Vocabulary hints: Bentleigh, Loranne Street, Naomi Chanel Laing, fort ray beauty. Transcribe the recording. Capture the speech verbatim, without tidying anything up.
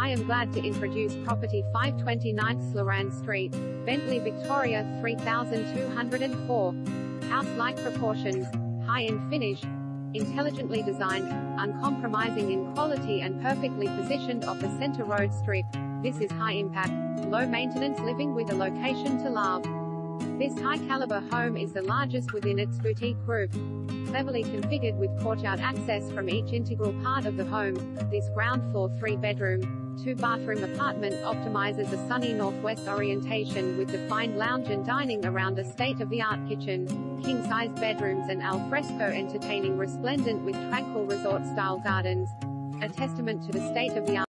I am glad to introduce property five twenty-ninth Loranne Street, Bentleigh, Victoria three thousand two hundred four. House-like proportions, high in finish, intelligently designed, uncompromising in quality and perfectly positioned off the Centre Road Strip. This is high-impact, low-maintenance living with a location to love. This high-caliber home is the largest within its boutique group. Cleverly configured with courtyard access from each integral part of the home, this ground floor three-bedroom, two-bathroom apartment optimizes a sunny northwest orientation with defined lounge and dining around a state-of-the-art kitchen, king-size bedrooms and al fresco entertaining resplendent with tranquil resort-style gardens. A testament to the state-of-the-art